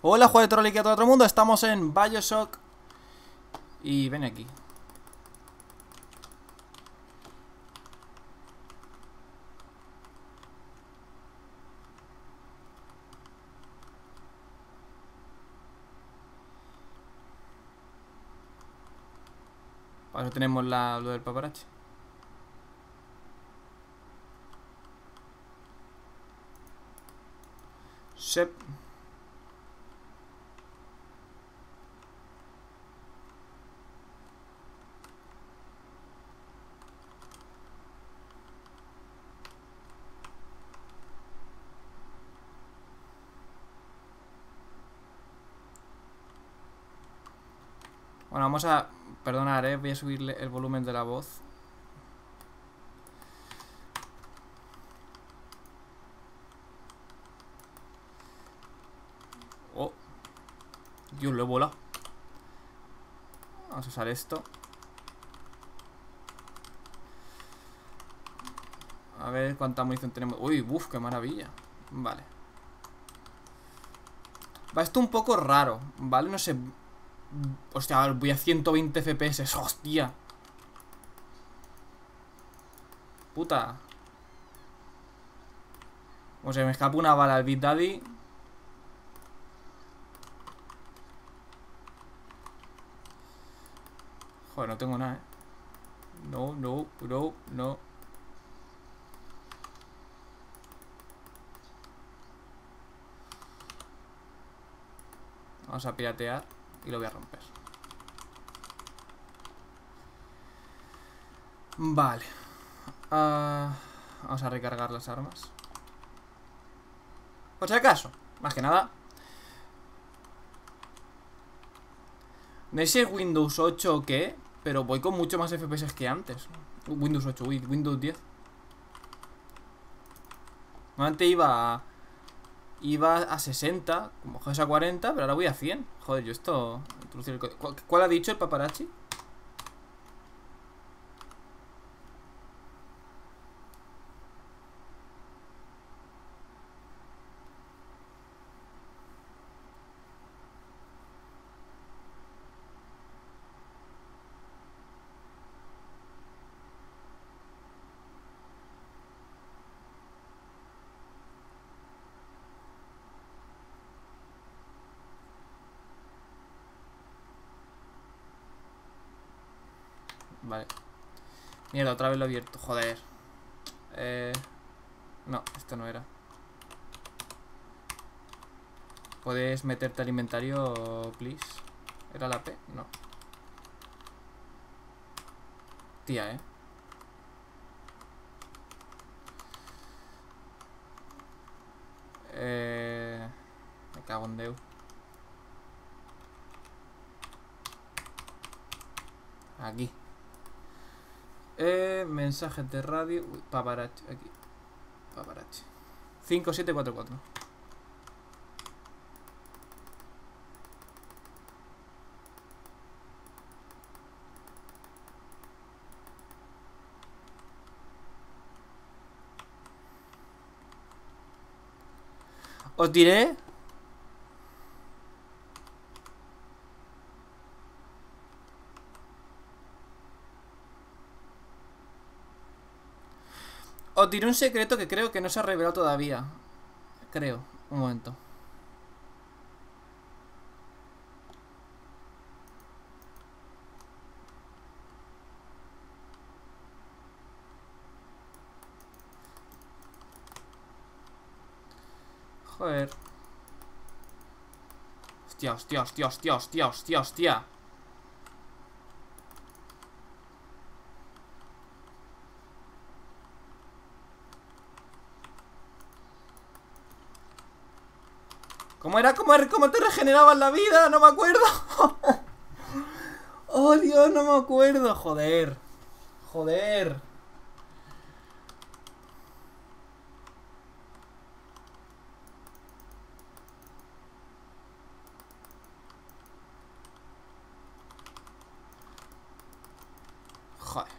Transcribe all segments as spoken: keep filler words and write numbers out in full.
Hola, juego de troll y que a todo otro mundo. Estamos en Bioshock. Y ven aquí. Ahora tenemos la, lo del paparazzi. Sep. Bueno, vamos a... Perdonad, eh, voy a subirle el volumen de la voz. Oh, Dios, lo he volado. Vamos a usar esto. A ver cuánta munición tenemos. Uy, uff, qué maravilla. Vale. Va esto un poco raro, ¿vale? No sé... Hostia, voy a ciento veinte F P S. Hostia. Puta. O sea, me escapa una bala al Big Daddy. Joder, no tengo nada, eh. No, no, no, no. Vamos a piratear. Y lo voy a romper. Vale. uh, Vamos a recargar las armas, por si acaso. Más que nada. No sé si es Windows ocho o qué, pero voy con mucho más F P S que antes. Windows ocho, uy, Windows diez. Antes iba a... Iba a sesenta, como joder, a cuarenta, pero ahora voy a cien. Joder, yo esto... ¿Cuál ha dicho el paparazzi? Vale. Mierda, otra vez lo he abierto. Joder. Eh... No, esto no era. ¿Puedes meterte al inventario, please? ¿Era la P? No. Tía, eh. Eh... Me cago en Deu. Aquí. Eh, mensajes de radio. Uy, paparazzi, aquí. Paparazzi cinco siete cuatro cuatro. Os diré. Os diré un secreto que creo que no se ha revelado todavía. Creo. Un momento. Joder. Hostia, hostia, hostia, hostia, hostia, hostia, hostia. ¿Cómo era? ¿Cómo, era? ¿Cómo te regenerabas la vida? No me acuerdo. Oh, Dios, no me acuerdo. Joder. Joder. Joder.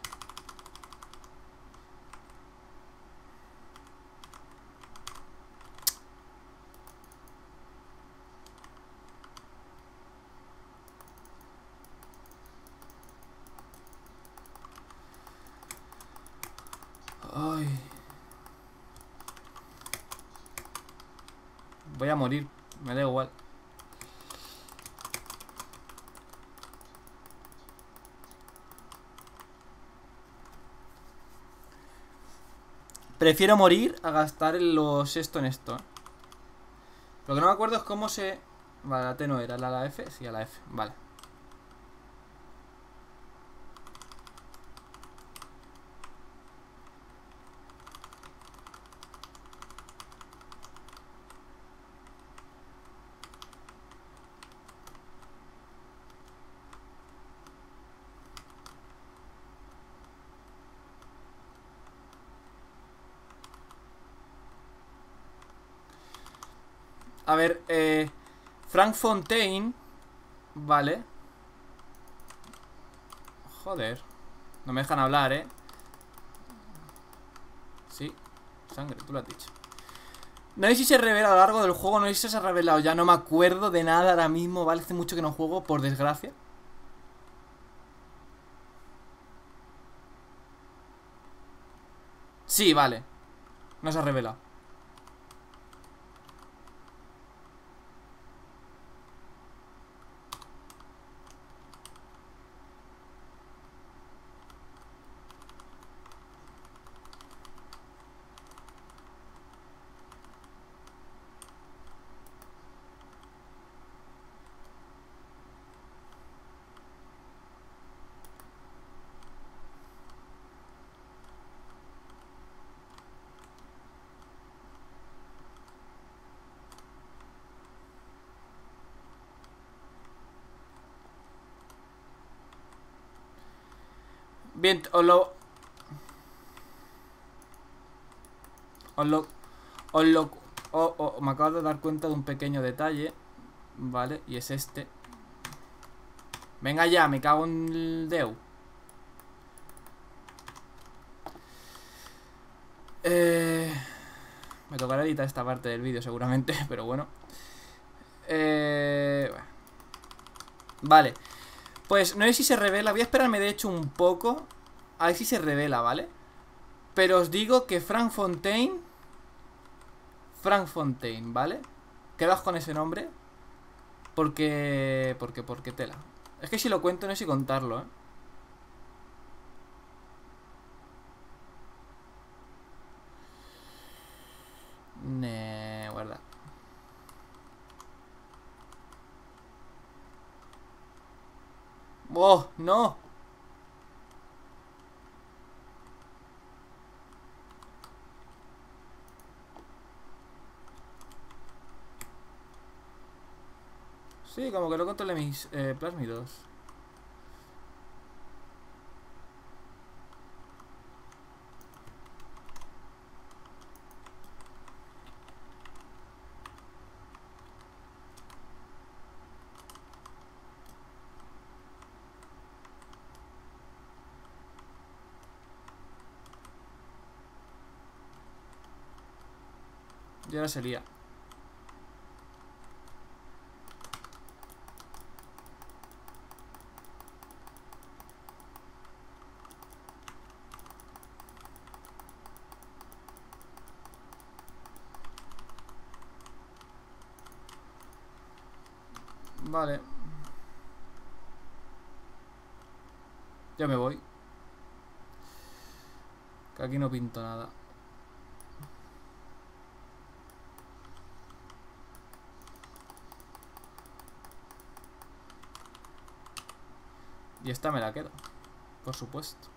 voy a morir, me da igual. Prefiero morir a gastar los esto en esto. Lo que no me acuerdo es cómo se... Vale, la T no era, ¿la, la F? Sí, a la F, vale. A ver, eh, Frank Fontaine. Vale. Joder. No me dejan hablar, eh. Sí, sangre, tú lo has dicho. No sé si se revela a lo largo del juego. No sé si se ha revelado ya, no me acuerdo de nada ahora mismo, vale, hace mucho que no juego, por desgracia. Sí, vale. No se ha revelado. Bien, os lo, os lo, os lo oh, oh, me acabo de dar cuenta de un pequeño detalle. Vale, y es este. Venga ya, me cago en el deu. eh, Me tocará editar esta parte del vídeo seguramente, pero bueno. eh, bueno. Vale. Pues no sé si se revela, voy a esperarme de hecho un poco a ver si se revela, ¿vale? Pero os digo que Frank Fontaine, Frank Fontaine, ¿vale? Quedaos con ese nombre. Porque, porque, porque tela. Es que si lo cuento no sé si contarlo, ¿eh? Nah, guarda. ¡Oh, no! Sí, como que lo controlé mis eh, Plasmidos. Y ahora se lía. Vale. Ya me voy. Que aquí no pinto nada. Y esta me la quedo, por supuesto.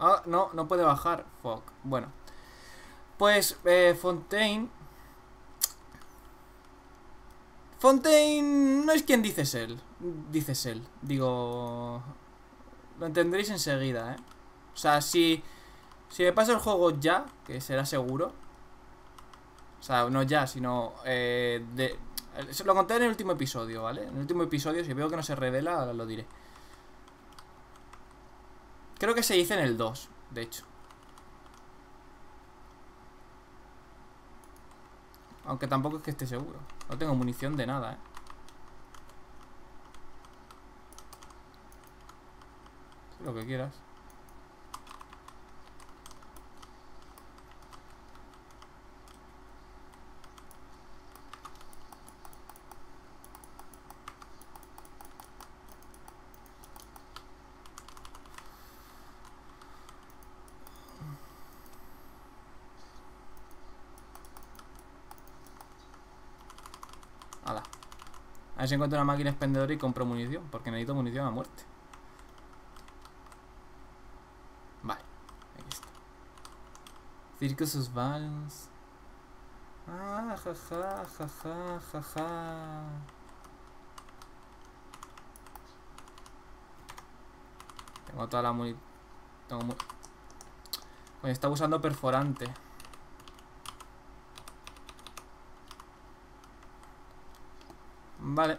Ah, no, no puede bajar. Fuck, bueno. Pues, eh, Fontaine Fontaine no es quien dices él. Dices él, digo. Lo entenderéis enseguida, eh. O sea, si Si me paso el juego ya, que será seguro. O sea, no ya, sino eh, de... Se lo conté en el último episodio, ¿vale? En el último episodio, si veo que no se revela, ahora lo diré. Creo que se dice en el dos, de hecho. Aunque tampoco es que esté seguro. No tengo munición de nada, ¿eh? Lo que quieras. Hala. A ver si encuentro una máquina expendedora y compro munición, porque necesito munición a muerte. Vale, aquí está. Circus Balance. Ah, jaja, jaja, jaja. Tengo toda la munición. Tengo mu... Coño, estaba usando perforante. Vale.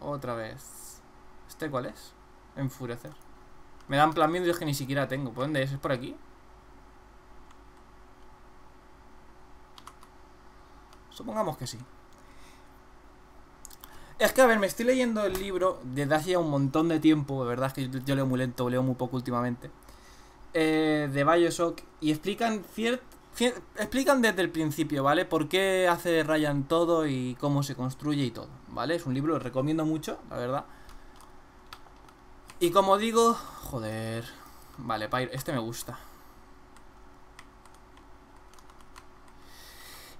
Otra vez. ¿Este cuál es? Enfurecer. Me dan plasmidos que ni siquiera tengo. ¿Por dónde es? ¿Es por aquí? Supongamos que sí. Es que, a ver, me estoy leyendo el libro desde hace ya un montón de tiempo. De verdad es que yo, yo leo muy lento, leo muy poco últimamente. Eh, de Bioshock. Y explican cierto. Explican desde el principio, ¿vale? Por qué hace Ryan todo y cómo se construye y todo, ¿vale? Es un libro, lo recomiendo mucho, la verdad. Y como digo, joder. Vale, este me gusta.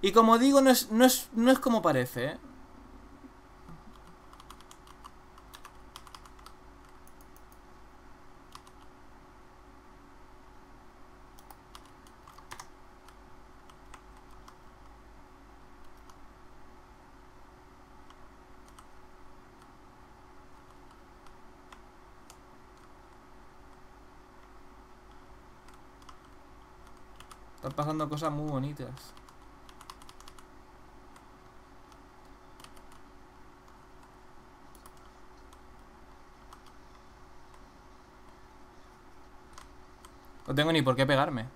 Y como digo, no es, no es, no es como parece, ¿eh? Están pasando cosas muy bonitas. No tengo ni por qué pegarme.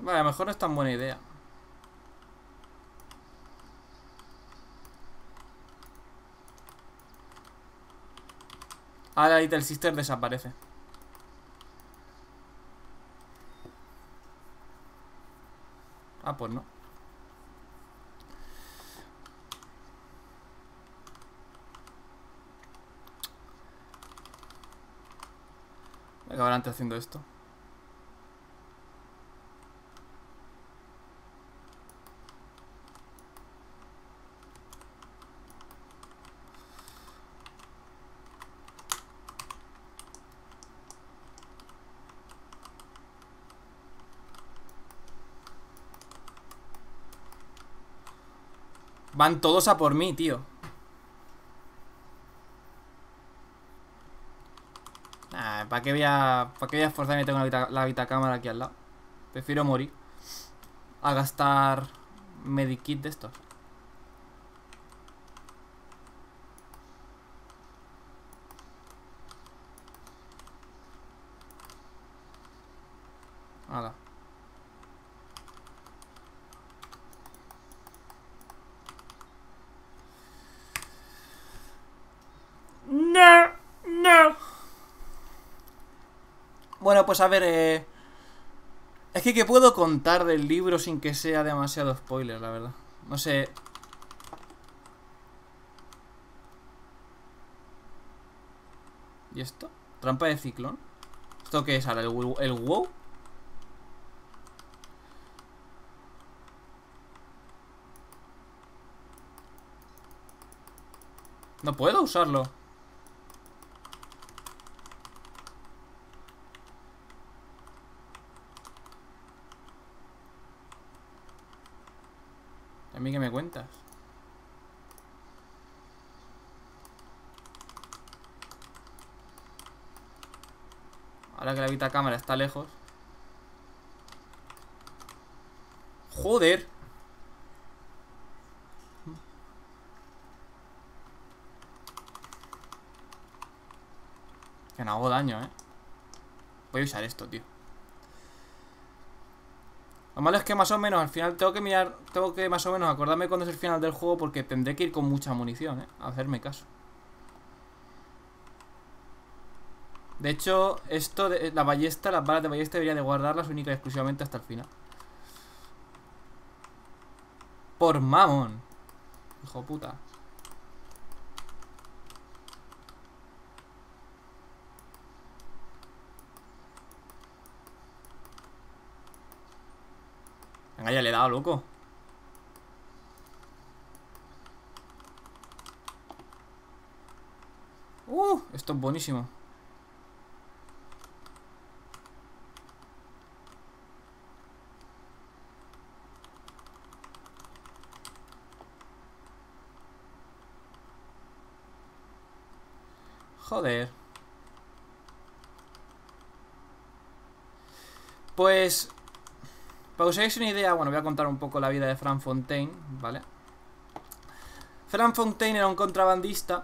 Vale, a lo mejor no es tan buena idea. Ahora Little Sister desaparece. Ah, pues no. Voy a acabar antes haciendo esto. Van todos a por mí, tío. Nah, ¿para qué voy a, para qué voy a esforzarme? Tengo la vitacámara aquí al lado. Prefiero morir a gastar medikit de estos. Hala. Bueno, pues a ver, eh... es que, que puedo contar del libro sin que sea demasiado spoiler, la verdad. No sé. ¿Y esto? Trampa de ciclón. ¿Esto qué es ahora? ¿El, el WoW? No puedo usarlo. ¿A mí qué me cuentas? Ahora que la vitacámara está lejos. ¡Joder! Que no hago daño, ¿eh? Voy a usar esto, tío. Lo malo es que más o menos al final tengo que mirar, tengo que más o menos acordarme cuándo es el final del juego, porque tendré que ir con mucha munición, ¿eh? A hacerme caso. De hecho, esto, de, la ballesta, las balas de ballesta debería de guardarlas única y exclusivamente hasta el final. Por mamón. Hijo puta. Venga, ya le he dado, loco. Uh, esto es buenísimo. Joder. Pues, para que os hagáis una idea, bueno, voy a contar un poco la vida de Frank Fontaine, ¿vale? Frank Fontaine era un contrabandista,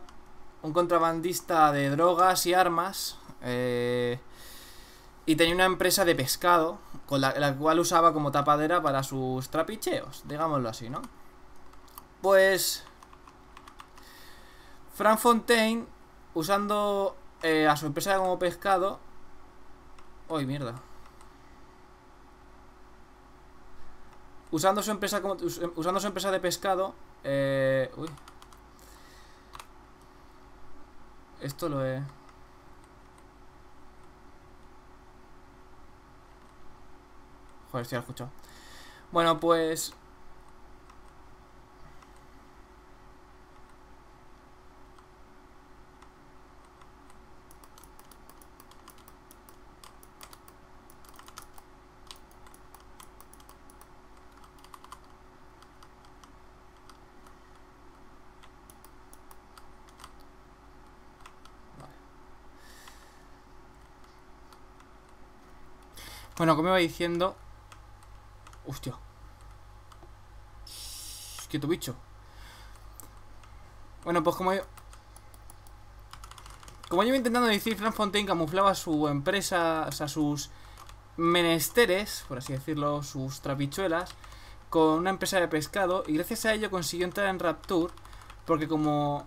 un contrabandista de drogas y armas, eh, y tenía una empresa de pescado, con la, la cual usaba como tapadera para sus trapicheos, digámoslo así, ¿no? Pues, Frank Fontaine, usando eh, a su empresa como pescado... ¡Uy, mierda! Usando su empresa como, usando su empresa de pescado... Eh, uy. Esto lo he... Joder, si lo he escuchado. Bueno, pues... Bueno, como iba diciendo... Hostia. Quieto, bicho. Bueno, pues como yo... Como yo iba intentando decir, Frank Fontaine camuflaba su empresa, o sea, sus menesteres, por así decirlo, sus trapichuelas, con una empresa de pescado, y gracias a ello consiguió entrar en Rapture, porque como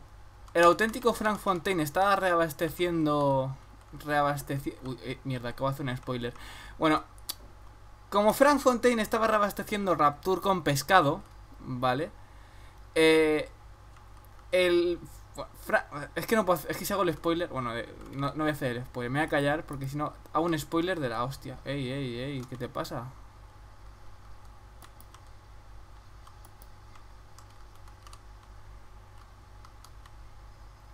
el auténtico Frank Fontaine estaba reabasteciendo... Reabasteciendo... Uy, eh, mierda, acabo de hacer un spoiler. Bueno, como Frank Fontaine estaba reabasteciendo Rapture con pescado, ¿vale? Eh, el... Fra, es que no puedo hacer, es que si hago el spoiler... Bueno, eh, no, no voy a hacer el spoiler, me voy a callar, porque si no hago un spoiler de la hostia. Ey, ey, ey, ¿qué te pasa?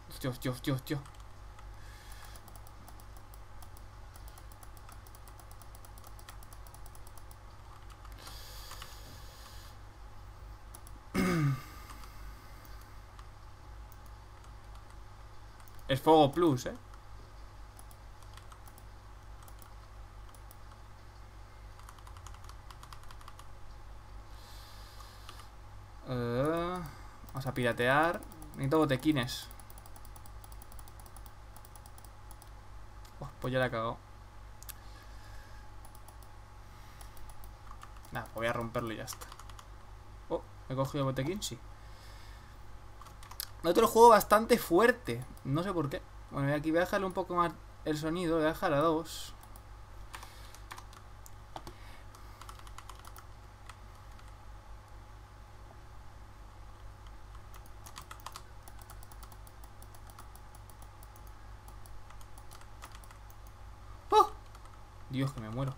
Hostia, hostia, hostia, hostia. Es fuego plus, eh. Uh, vamos a piratear. Necesito botequines. Oh, pues ya la he cagado. Nada, pues voy a romperlo y ya está. Oh, ¿he cogido botequín? Sí. Otro juego bastante fuerte. No sé por qué. Bueno, aquí voy a dejarle un poco más el sonido. Voy a dejar a dos. ¡Oh! Dios, que me muero.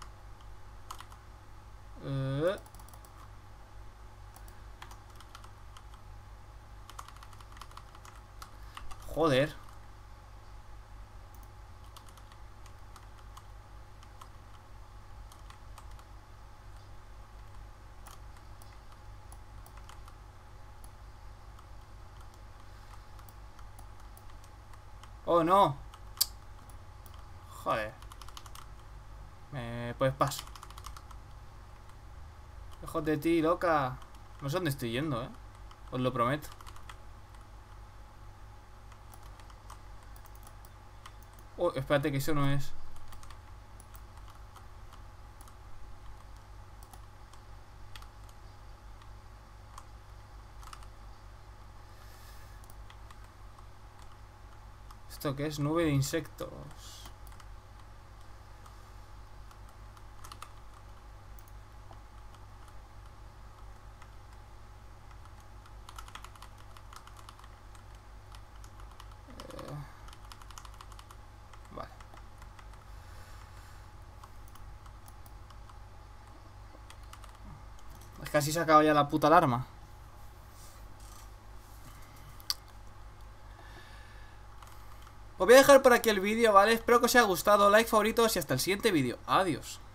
Eh... Joder. Oh, no. Joder. Eh, pues paso. Lejos de ti, loca. No sé dónde estoy yendo, eh. Os lo prometo. Oh, espérate, que eso no es. ¿Esto qué es? Nube de insectos. Casi se acaba ya la puta alarma. Os voy a dejar por aquí el vídeo, ¿vale? Espero que os haya gustado. Like, favoritos y hasta el siguiente vídeo. Adiós.